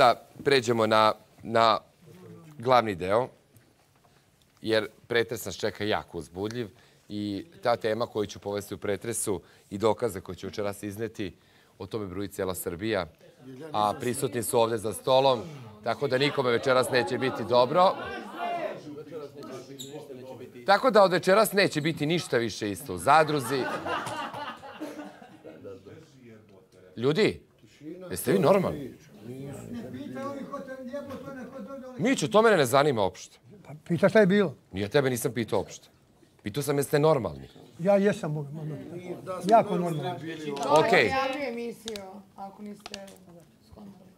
da pređemo na glavni deo, jer pretres nas čeka jako uzbudljiv i ta tema koju ću povesti u pretresu i dokaze koje ću večeras izneti, o tome bruji cijela Srbija, a prisutni su ovdje za stolom, tako da nikome večeras neće biti dobro. Tako da od večeras neće biti ništa više isto u Zadruzi. Ljudi, jeste vi normalni? Miću, to mene ne zanima uopšte. Pita šta je bilo? Ja tebe nisam pitao uopšte. Pitao sam jeste normalni. Ja jesam. Jako normalni. Okej. Ja bi emisiju, ako niste skontali.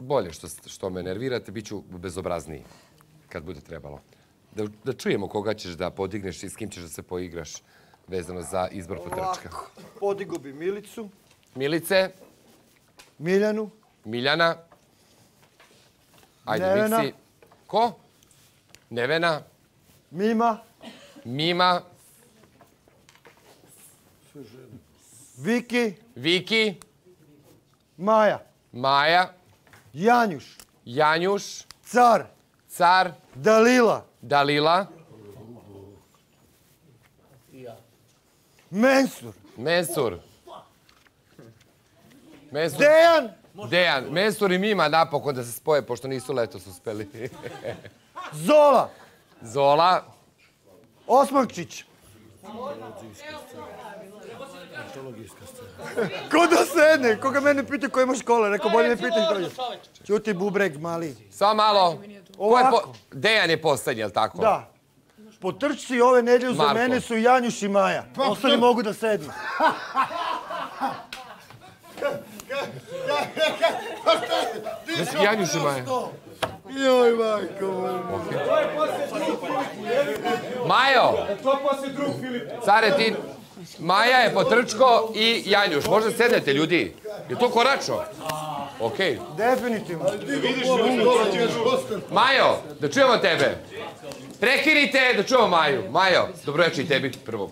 Bolje što me nervirate, bit ću bezobrazniji kad bude trebalo. Da čujemo koga ćeš da podigneš i s kim ćeš da se poigraš vezano za izbor potrčka. Podigo bi Milicu. Milice. Miljanu. Miljana. Ajde, Miksi. Ko? Nevena. Mima. Mima. Viki. Viki. Maja. Maja. Janjuš. Janjuš. Car. Car. Dalila. Dalila. Mensur. Mensur. Dejan. Dejan. Mensur i Mima napokon da se spoje, pošto nisu letos uspeli. Zola. Zola. Osmančić. Ko da sedne? Koga mene pita ko ima škole? Neko bolje ne pita. Ćuti bubreg mali. Samo malo. Ovako. Dejan je poslednji, je li tako? Da. Potrčci ove nedelje za mene su Janjuš i Maja. Ostali mogu da sednu. Janjuš i Maja. Joj, majko. Majo! Care, ti... Maja je potrčko i Janjuš. Možda sednete, ljudi. Je to koračno? Okej. Definitivno. Majo, da čujemo tebe. Prekirite da čujemo Maju. Majo, dobroveče i tebi prvo.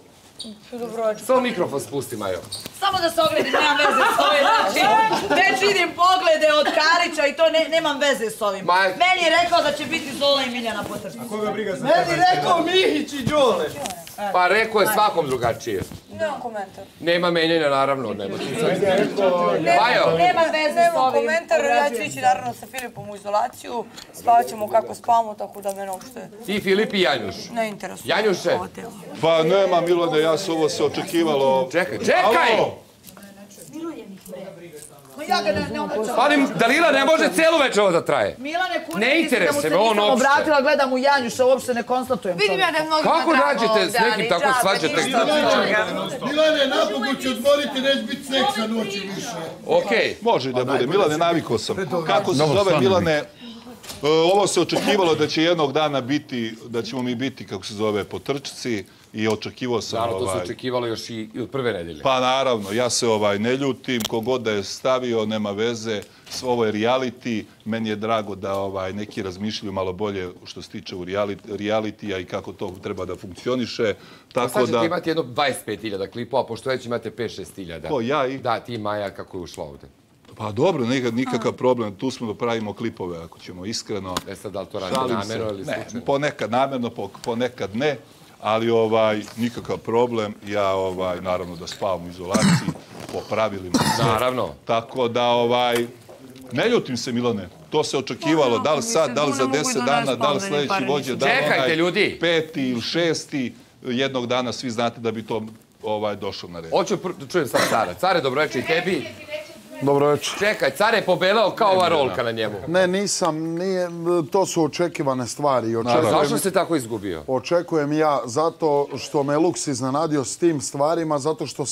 Dobroveče. Samo mikrofon spusti, Majo. Samo da se ogledim, nemam veze s ovim. Znači, već vidim poglede od Karića i to nemam veze s ovim. Meni je rekao da će biti Zola i Miljana potrčka. A koga briga za tebe? Meni je rekao Mihić i Đole. Pa rekao je svakom drugačije. Nemam komentar. Nema menjena, naravno. Nema veze, nemam komentar. Ja ću ići naravno sa Filipom u izolaciju. Spavat ćemo kako spavamo, tako da mene uopšte... Ti, Filip i Janjuš? Ne interesuje. Janjuše? Pa nema, Milane, ja se ovo se očekivalo... Čekaj, čekaj! Palim, Dalila ne može cijelu večer ovo da traje. Ne interesuje me on uopšte. Gledam u Janjuša, uopšte ne konstatujem. Kako nađete s nekim tako svađate? Milane, napokon ću odvoriti, neće biti seksa noći više. Okej. Može da bude. Milane, navikao sam. Kako se zove, Milane, ovo se očekivalo da će jednog dana biti, da ćemo mi biti, kako se zove, potrčci. I očekivao sam... Naravno, to se očekivalo još i od prve nedelje. Pa naravno, ja se ne ljutim, kogod da je stavio, nema veze, ovo je reality, meni je drago da neki razmišljaju malo bolje što se tiče realitija i kako to treba da funkcioniše. Sad ćete imati jedno 25.000 klipova, pošto već imate 5-6.000. Ko, ja i? Da, ti Maja, kako je ušla ovde. Pa dobro, nikakav problem, tu smo da pravimo klipove, ako ćemo iskreno. E sad, da li to radite namerno ili slučajno? Ne, ponekad namerno, ponekad ne. Ali nikakav problem, ja naravno da spavam u izolaciji, po pravilima sve. Naravno. Tako da ne ljutim se, Milane, to se očekivalo, da li sad, da li za 10 dana, da li sljedeći vođe, da li onaj 5. ili 6. jednog dana, svi znate da bi to došlo na red. Hoću da čujem sad Cara. Care, dobroveče i tebi. Dobroveče. Čekaj, Care je pobelao kao ova rolka na njemu. Ne, nisam, to su očekivane stvari. Zašto se tako izgubio? Očekujem ja, zato što me Luks iznenadio s tim stvarima, zato što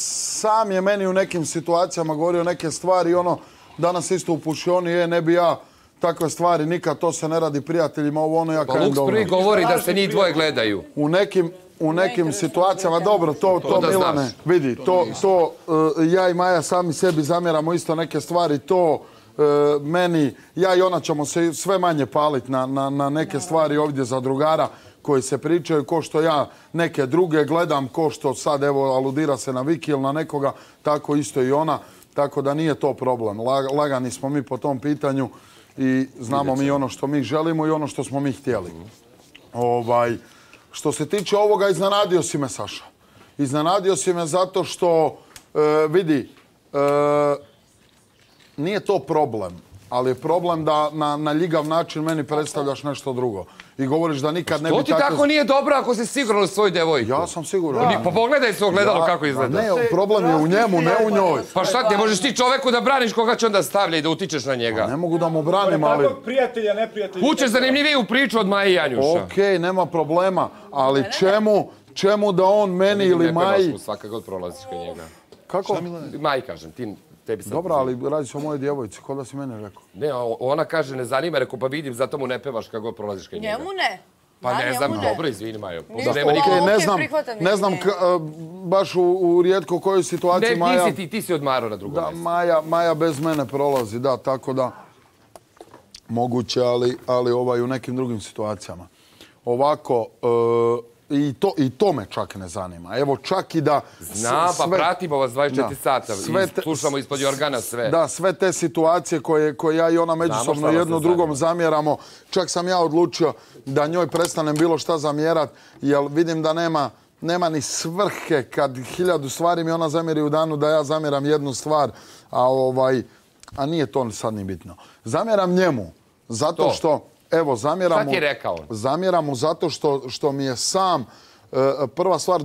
sam je meni u nekim situacijama govorio neke stvari i ono, danas isto u pušioni, ne bi ja takve stvari nikad, to se ne radi prijateljima, ovo ono ja kajem dobro. Pa Luks prvi govori da se njih dvoje gledaju. U nekim situacijama, dobro, to Milane, vidi, to ja i Maja sami sebi zamjeramo isto neke stvari, to meni, ja i ona ćemo se sve manje paliti na neke stvari ovdje za drugara koji se pričaju, ko što ja neke druge gledam, ko što sad, evo, aludira se na Viki ili na nekoga, tako isto i ona. Tako da nije to problem. Lagani smo mi po tom pitanju i znamo mi ono što mi želimo i ono što smo mi htjeli. Što se tiče ovoga, iznenadio si me, Saša. Iznenadio si me zato što, vidi, nije to problem, ali je problem da na ljigav način meni predstavljaš nešto drugo. I govoriš da nikad ne bi tako... Što ti tako nije dobro ako si siguran u svoju devojku? Ja sam siguran. Pa pogledaj se ogledalo kako izgleda. Ne, problem je u njemu, ne u njoj. Pa šta ti, možeš ti čoveku da braniš koga će onda stavlja i da utičeš na njega? Ne mogu da mu branim, ali... Tako prijatelja, neprijatelja... Učeš zanimljiviju priču od Maje i Janjuša. Okej, nema problema, ali čemu da on meni ili Maji... Svakak god prolaziš kod njega. Kako? Maji, kažem, ti... Dobra, ali radi se o mojoj djevojci, ko da si mene rekao? Ne, ona kaže ne zanima, rekao pa vidim, zato mu ne pevaš kako prolaziš kaj njega. Njemu ne. Pa ne znam, dobro, izvini Majo. Ne znam baš u rijetko kojoj situaciji Maja... Ne, ti si odmarao na drugom mjestu. Da, Maja bez mene prolazi, da, tako da... Moguće, ali u nekim drugim situacijama. Ovako... I to me čak ne zanima. Evo, čak i da... Zna, pa pratimo vas 24 sata i slušamo ispod jorgana sve. Da, sve te situacije koje ja i ona međusobno jedno drugom zamjeramo. Čak sam ja odlučio da njoj prestanem bilo šta zamjerat, jer vidim da nema ni svrhe kad 1000 stvari mi ona zamjeri u danu da ja zamjeram jednu stvar, a nije to sad ni bitno. Zamjeram njemu, zato što... Evo, zamjeram mu zato što mi je sam, prva stvar,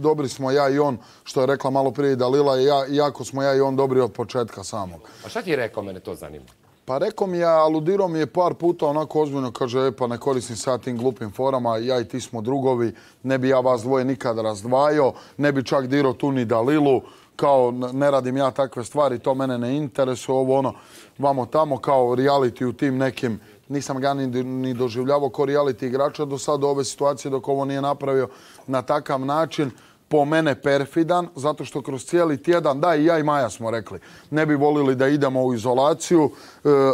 dobri smo ja i on, što je rekla malo prije Dalila, jako smo ja i on dobri od početka samog. A šta ti je rekao, mene to zanima? Pa rekao mi je, aludirao mi je par puta onako ozbiljno, kaže, pa ne koristim sad tim glupim forama, ja i ti smo drugovi, ne bi ja vas dvoje nikad razdvajao, ne bi čak dirao tu ni Dalilu, kao ne radim ja takve stvari, to mene ne interesuje, ovo ono, vamo tamo, kao reality u tim nekim. Nisam ga ni doživljavao kao reality igrača do sada ove situacije dok ovo nije napravio na takav način. Po mene perfidan, zato što kroz cijeli tjedan, da i ja i Maja smo rekli, ne bi volili da idemo u izolaciju,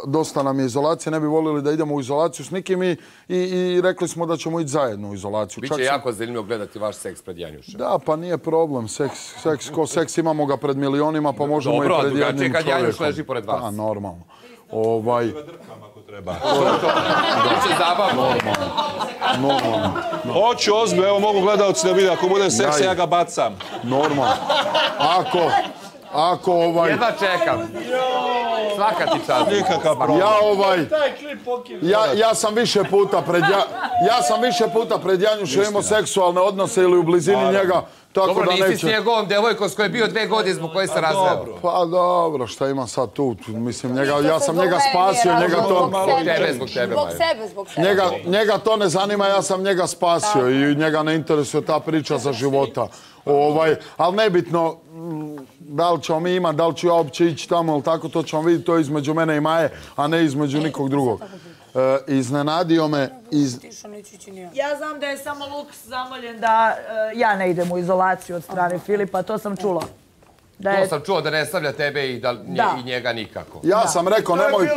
dosta nam je izolacija, ne bi volili da idemo u izolaciju s nikim i rekli smo da ćemo ići zajedno u izolaciju. Biće jako zanimljivo gledati vaš seks pred Janjušem. Da, pa nije problem, seks imamo ga pred milionima, pa možemo i pred jednim čovjekom. Dobro, drugačije kad Janjuš leži pored vas. Da, normalno. Hoću ozbiljno, evo mogu gledalci da vidi, ako budem seksi ja ga bacam. Normalno. Jedva čekam. Svaka ti čast. Nikakav problem. Ja sam više puta pred Janjušem imao seksualne odnose ili u blizini njega. Dobro, nisi s njegovom devojkom s kojoj je bio 2 godine zbog koje se razveo. Pa dobro, šta ima sad tu? Mislim, ja sam njega spasio, njega to... Njega to ne zanima, ja sam njega spasio i njega ne interesuje ta priča za života. Ali nebitno, da li ćemo mi imati, da li ću ja uopće ići tamo, ali tako to ćemo vidjeti, to je između mene i Maje, a ne između nikog drugog. Iznenadio me... Ja znam da je samo Luks zamoljen da ja ne idem u izolaciju od strane Filipa, to sam čula. To sam čuo da ne stavlja tebe i njega nikako. Ja sam rekao nemoj...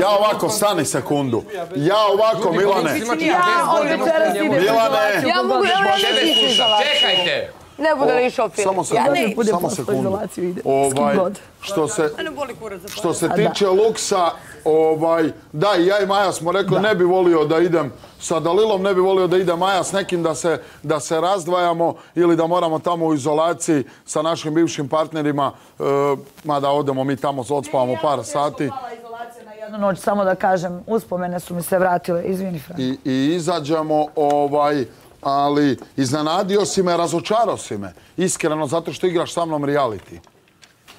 Ja ovako, stani sekundu. Ja ovako, Milane. Milane! Čekajte! Ne bude li išao Filip. Samo sekundu. Što se tiče Luksa, da i ja i Maja smo rekli ne bi volio da idem sa Dalilom, ne bi volio da ide Maja s nekim da se razdvajamo ili da moramo tamo u izolaciji sa našim bivšim partnerima, mada odemo mi tamo, odspavamo par sati. Jednu noć, samo da kažem, uspomene su mi se vratile, izvini Frank. I izađemo, ali iznenadio si me, razočarao si me, iskreno, zato što igraš sa mnom reality.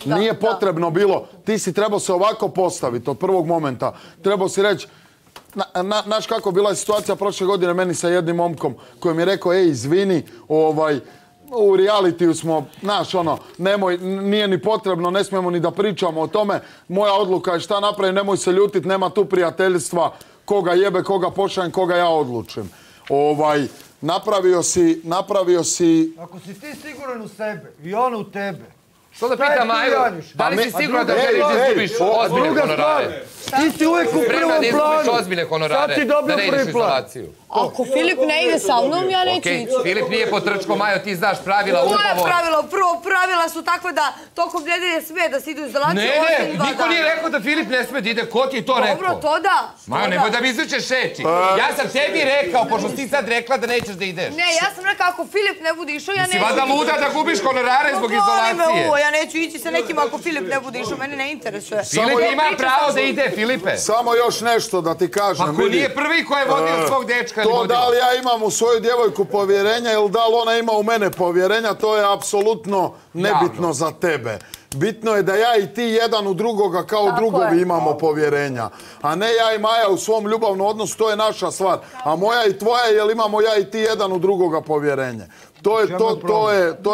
Nije potrebno bilo, ti si trebao se ovako postaviti od prvog momenta, trebao si reći, znaš kako bila je situacija prošle godine meni sa jednim momkom koji mi je rekao, ej, izvini, u realitiju smo, znaš, ono, nemoj, nije ni potrebno, ne smijemo ni da pričamo o tome, moja odluka je šta napravim, nemoj se ljutit, nema tu prijateljstva, koga jebe, koga pošaljem, koga ja odlučim. Napravio si... Ako si ti siguran u sebe i on u tebe, Sada pita Maju, da li si sigurno da želiš da izgubiš ozbiljne honorare? Ti si uvijek u prvom planu, sad si dobio prvi plan. Ako Filip ne ide sa mnom, ja neću ići. Filip nije potrčko, Majo, ti znaš pravila. Moje pravila, prvo pravila su takve da tokom nedelje smije da se ide u izolaciju. Ne, ne, niko nije rekao da Filip ne smije da ide, ko ti je to rekao? Dobro, to da. Majo, nemoj da mi izvučeš reči. Ja sam tebi rekao, pošto si sad rekla da nećeš da ideš. Ne, ja sam rekao ako Filip ne bude išao, ja neću ići. Mislim, vada luda da gubiš honorare zbog izolacije. Ja neću ići sa nekim ako Filip ne bude išao, mene ne interesuje. Filip ima pravo da ide, Filipe. Samo još nešto da ti kažem. Ako nije prvi ko je vodio svog dečka. To da li ja imam u svoju djevojku povjerenja ili da li ona ima u mene povjerenja, to je apsolutno nebitno za tebe. Bitno je da ja i ti jedan u drugoga kao drugovi imamo povjerenja. A ne ja i Maja u svom ljubavnom odnosu, to je naša stvar. A moja i tvoja, jer imamo ja i ti jedan u drugoga povjerenje. To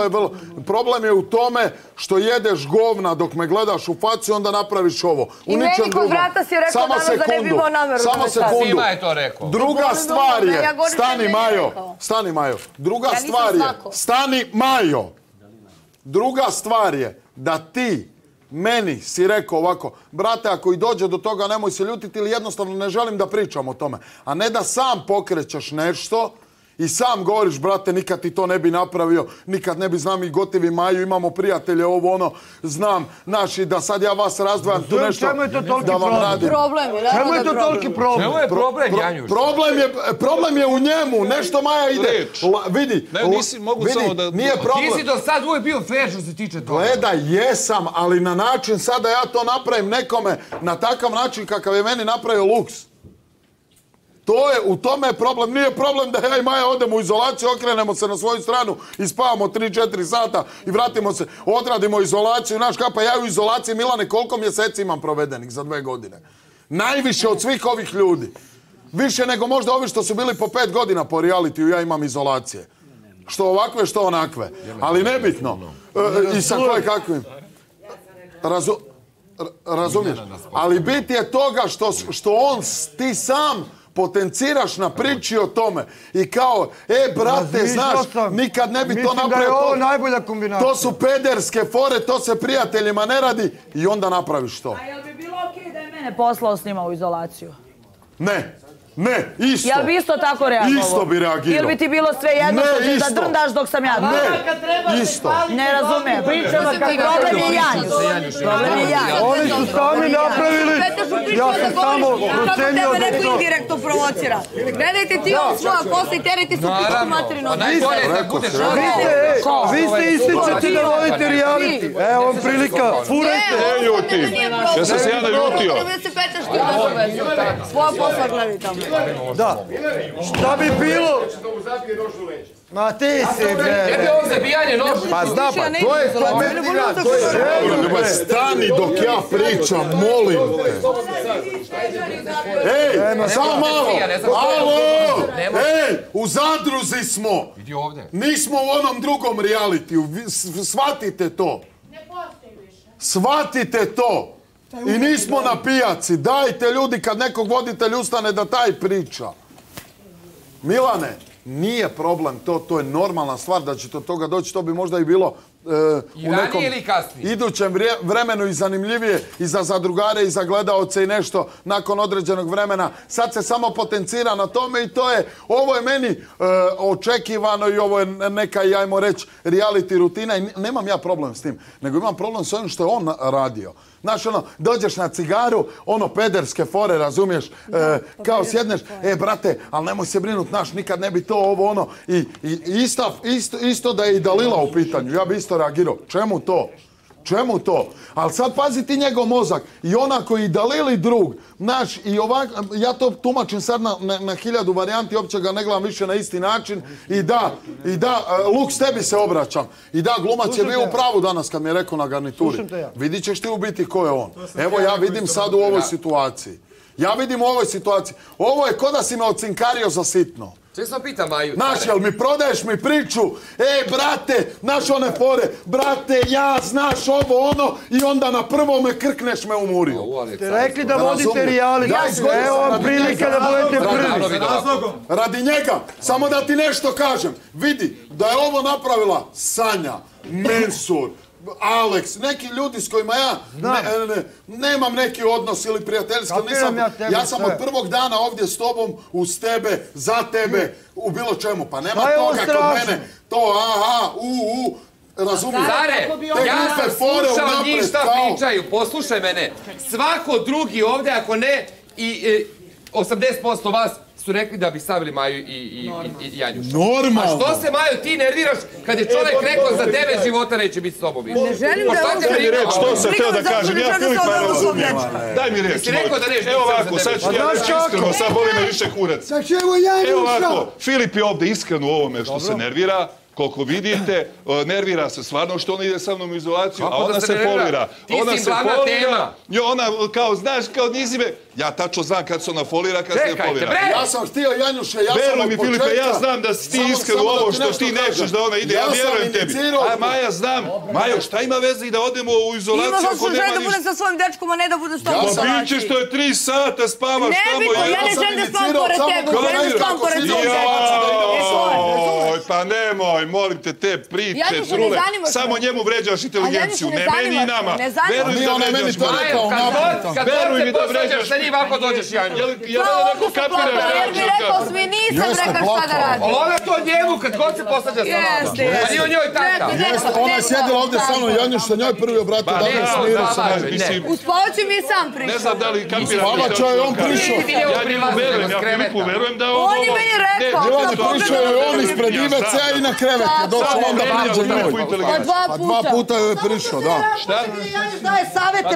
je vrlo... Problem je u tome što jedeš govna dok me gledaš u facu i onda napraviš ovo. I meni kod vrata si rekao danas da ne bi imao nameru. Samo sekundu. Sima je to rekao. Druga stvar je... Stani, Majo. Stani, Majo. Druga stvar je... Stani, Majo. Druga stvar je da ti meni si rekao ovako, brate, ako i dođe do toga nemoj se ljutiti ili jednostavno ne želim da pričam o tome. A ne da sam pokrećeš nešto... I sam govoriš, brate, nikad ti to ne bi napravio, nikad ne bi, znam i gotivi Maju, imamo prijatelje, ovo ono, znam, naši, da sad ja vas razdvajam tu nešto, da vam radim. Čemu je to toliki problem? Čemu je problem, Janjuš? Problem je u njemu, nešto Maja ide. Vidi, nije problem. Ti si do sad uvijek bio fair što se tiče toga. Gledaj, jesam, ali na način sad da ja to napravim nekome, na takav način kakav je meni napravio Luks. U tome je problem. Nije problem da ja i Maja odemo u izolaciju, okrenemo se na svoju stranu i spavamo 3-4 sata i vratimo se, odradimo izolaciju. Znaš kapa, ja u izolaciji, Milane, koliko mjeseci imam provedenih za 2 godine? Najviše od svih ovih ljudi. Više nego možda ovi što su bili po 5 godina po realitiju, ja imam izolacije. Što ovakve, što onakve. Ali nebitno. I sa koje kakvim. Razumiješ? Ali bit je toga što on, ti sam... potenciraš na priči o tome i kao, brate, znaš, nikad ne bi to napravio. To su pederske fore, to se prijateljima ne radi i onda napraviš to. A jel bi bilo okej da je mene poslao s njima u izolaciju? Ne. Ne, isto. Jel bi isto tako reagovao? Isto bi reagirao. Ili bi ti bilo sve jedno da drndaš dok sam ja ne, isto. Ne razumijem. Problem je Janjuš. Problem je Janjuš. Oni su sami napravili. Ja sam samo procenio da je to. Indirektno provocira. Gledajte ti ovo svoja kosa i terajte su pičku materinu. Vi ste ističete da volite realiti. Evo vam prilika. Furajte. Ne ljuti. Ja sam se jedan ljutio. Svoja posla gledajte. Da. Šta bi bilo? Ma ti si, bre. Tebe ovo zabijanje nožu. Pa zna, pa to je pametni rad. Stani dok ja pričam, molim te. Ej, samo malo. Alo! Ej, u Zadruzi smo. Nismo u onom drugom realitiju. Shvatite to. Ne postoji više. Shvatite to. I nismo na pijaci. Dajte ljudi kad nekog voditelj ustane da taj priča. Milane, nije problem to. To je normalna stvar da će do toga doći. To bi možda i bilo u nekom idućem vremenu i zanimljivije i za zadrugare i za gledaoce i nešto nakon određenog vremena. Sad se samo potencira na tome i to je, ovo je meni očekivano i ovo je neka, ajmo reći, reality rutina i nemam ja problem s tim, nego imam problem s onim što je on radio. Znaš, ono, dođeš na cigaru, ono, pederske fore, razumiješ, kao sjedneš, brate, ali nemoj se brinut, znaš, nikad ne bi to, ovo, ono, i isto da je i Dalila u pitanju, ja bi isto reagirao, čemu to? Čemu to? Ali sad pazi ti njegov mozak, i onako i Dalil i drug, znaš, i ovak, ja to tumačim sad na 1000 varijanti, uopće ga ne gledam više na isti način, i da, Luks, tebi se obraćam, i da, glumac je bio u pravu danas kad mi je rekao na garnituri, vidit ćeš ti u biti ko je on. Evo ja vidim sad u ovoj situaciji, ovo je ko da si me ocinkario za sitno. Sve sam pitam, Maju. Znaš, jel mi prodaješ mi priču? Brate, znaš one fore, brate, ja, znaš ovo, ono, i onda na prvo me krkneš, me umurio. Ste rekli da vodite realiti. Evo vam prilika da budete prvi. Radi njega, samo da ti nešto kažem. Vidi, da je ovo napravila Sanja, Mensur, Alex, neki ljudi s kojima ja nemam neki odnos ili prijateljski. Ja sam od prvog dana ovdje s tobom, uz tebe, za tebe, u bilo čemu. Pa nema toga kod mene. To aha, u. Razumijem. Care, ja sam slušao njih šta pričaju. Poslušaj mene. Svako drugi ovdje, ako ne, i 80% vas su rekli da bi stavili Maju i Janjuša. Normalno. A što se, Maju, ti nerviraš kad je čovjek rekao za 9 života neće biti s tobom više? Ne želim da vam se reći što sam teo da kažem. Ja Filip ne razumijem. Daj mi reći. Evo ovako, sad ću ja reći iskreno, sad boli me više kurac. Evo ovako, Filip je ovdje iskren u ovome što se nervira. Koliko vidite, nervira se stvarno što ona ide sa mnom u izolaciju, a ona se folira. Ti si glavna tema. Ona kao, znaš, kao nizi me... Ja tačno znam kad se ona folira, kad se ne folira. Ja sam htio, Janjuše, ja sam od početka... Veruj mi, Filipe, ja znam da si ti iskren u ovo što ti nećeš da ona ide. Ja vjerujem tebi. A Maja, znam. Majo, šta ima veze i da odemo u izolaciju ako nema ništa? Imao sam želj da budem sa svojim dečkom, a ne da budem s tobom u izolaciju. Pa biće što je 3 sata spavaš tamo. Molim te, te priče, trule, samo njemu vređaš inteligenciju, ne meni i nama. Veruj da vređaš Maju. Veruj mi da vređaš. Kad ovako dođeš, Janju. Ja ovako kapiraš. Jer mi rekao svi, nisam rekao šta da radim. Ona to njemu kad god se posađa sa nama. Pa nije o njoj tata. Ona je sjedila ovdje sa mnom, Janju, što njoj prvi obratio. Uspavaću mi je sam prišao. Ne znam da li kapiraš. Uspavaću je on prišao. Ja Filipu verujem da on... On je meni rekao. Prišao je on ispred IVC-a i na krevet. Došao on da priđe njoj. A 2 puta je prišao, da. Šta?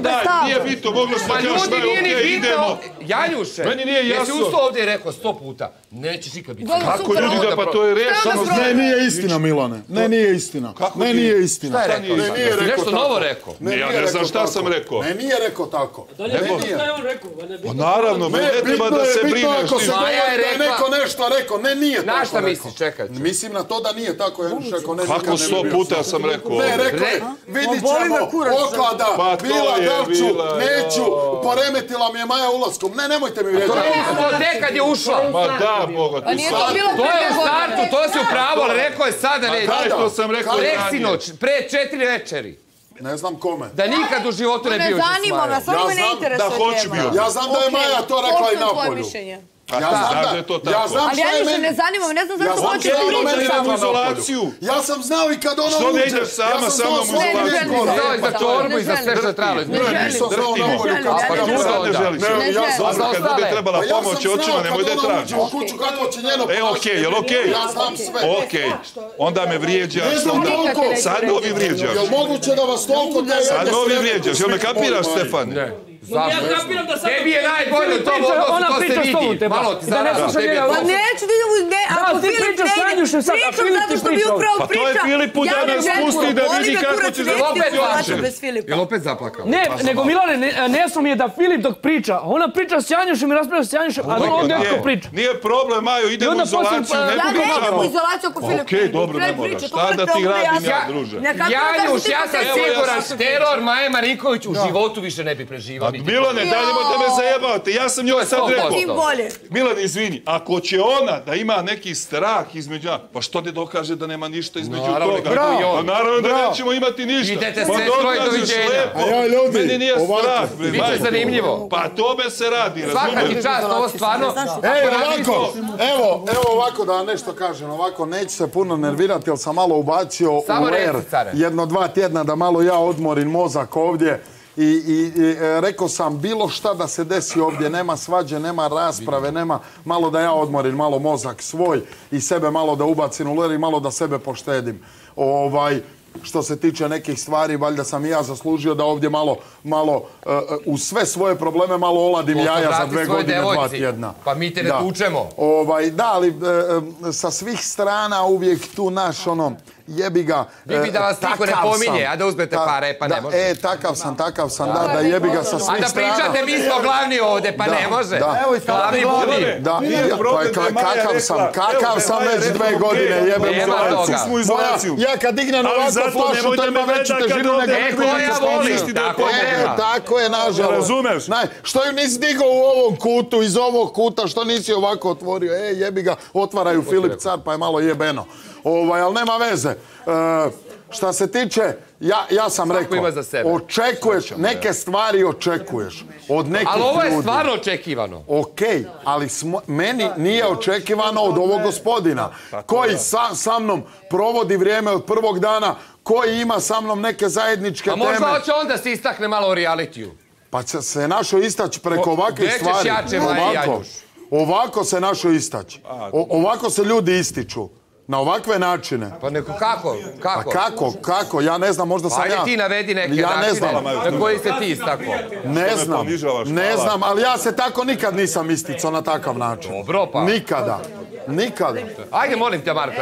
Da, nije bito, moglo smo još da je ok. Janjuše, jesi usto ovdje rekao 100 puta, nećeš nikad biti. Kako ljudi da, pa to je rešeno. Ne, nije istina, Milane. Ne, nije istina. Ne, nije istina. Šta je rekao? Nešto novo rekao. Ja ne znam šta sam rekao. Ne, nije rekao tako. Da li je bitno šta je on rekao? Pa naravno, ne treba da se brineš. Maja je rekla. Neko nešto rekao, ne, nije tako rekao. Na šta misliš, čekaj ću. Mislim na to da nije tako, Janjuše, ako ne nikad ne bi bio sam. Kako 100 puta sam rekao? Ne, rekao je, vidit ćemo, oklada, bila, davću, neću, poremetila mi je Maja ulaskom. Ne, nemojte mi vjeđati. To je kad je ušla. Ma da, Boga ti sad. To je u startu, to si upravo, ali rekao je sada neći. Kaj što sam rekao ranije? Preksinoć, pre 4 večeri. Ne znam kome. Da nikad u životu ne bio što s Maja. Ja znam da je Maja to rekla i napolju. Ja znam šta je meni. Ja sam znao i kad ona uđe. Ja sam znao svoje neko. Znao i za čorbu i za sve što je trebalo. Nisam znao na okolju kad sam znao. Kad bude trebala pomoć očima, nemoj da je traži. E, okej, jel okej? Ja znam sve. Okej, onda me vrijeđaš. Sad me ovi vrijeđaš. Jel moguće da vas toliko ne... Sad me ovi vrijeđaš. Jel me kapiraš, Stefane? Tebi je najbolje u tom odnosu, to se vidi. Malo ti zaražaš, tebi je to. Pa neću da idem, ako Filip ne ide, pričam zato što mi upravo priča. Pa to je Filipu da nas pusti da vidi kako ćeš da opet lažeš. Jel opet zaplakao? Ne, nego Milane, nesno mi je da Filip dok priča, ona priča s Janjušem i raspravlja s Janjušem, a on ovdje neko priča. Nije problem, Majo, idemo u izolaciju. Ja ne idem u izolaciju ako Filip ne priča. Ok, dobro, ne moraš. Šta da ti radim ja, druže? Janjuš, ja sam siguran, teror Maje Marinković u životu više ne bi preživao. Milane, da li možda me zajebavate? Ja sam njoj sad rekao. Milane, izvini, ako će ona da ima neki strah između... Pa što ne dokaže da nema ništa između toga? Naravno da nećemo imati ništa. Idete sve stroj doviđenja. Meni nije strah. Biće zanimljivo. Pa tome se radi, razumiješ? Svaka ti čast, ovo stvarno... Evo, ovako da nešto kažem. Ovako, neću se puno nervirati, jer sam malo ubacio u R. Jedno 2 tjedna da malo ja odmorim mozak ovdje. I rekao sam, bilo šta da se desi ovdje, nema svađe, nema rasprave, nema, malo da ja odmorim, malo mozak svoj i sebe malo da ubacim u ler i malo da sebe poštedim. Što se tiče nekih stvari, valjda sam i ja zaslužio da ovdje malo, u sve svoje probleme malo oladim jaja za 2 godine, 2 tjedna. Pa mi te ne tučemo. Da, ali sa svih strana uvijek tu naš ono, jebi ga, takav sam. Vi bi da vas niko ne pominje, a da uzmete pare, pa ne može. E, takav sam, da, jebi ga sa svih strana. A da pričate, mi smo glavni ovdje, pa ne može. Glavni budi. Kakav sam već 2 godine, jebem izolaciju. Ja kad dignem ovako, flašu, to ima veću težinu nego koja voli. Tako je, nažalost. Što ju nisi digao u ovom kutu, iz ovog kuta, što nisi ovako otvorio? E, jebi ga, otvaraju Filip Car, pa je malo jebeno. Ali nema veze. Šta se tiče Ja sam rekao, očekuješ, neke stvari očekuješ od nekih ljudi. Ali ovo je stvarno očekivano. Okej, ali meni nije očekivano od ovog gospodina koji sa mnom provodi vrijeme od prvog dana, koji ima sa mnom neke zajedničke teme. A možda hoće onda se istakne malo o realitiju. Pa se našo istaći preko ovakvih stvari. Ovako se našo istaći. Ovako se ljudi ističu. Na ovakve načine. Pa neko kako? Pa kako? Kako? Ja ne znam, možda sam ja... Ajde ti navedi neke načine na koji se ti istakao. Ne znam, ali ja se tako nikad nisam isticao na takav način. Dobro pa. Nikada. Ajde, molim te, Marko.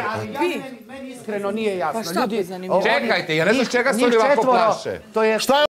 Meni iskreno nije jasno. Čekajte, ja ne znam čega se oni ovako plaše. Šta je?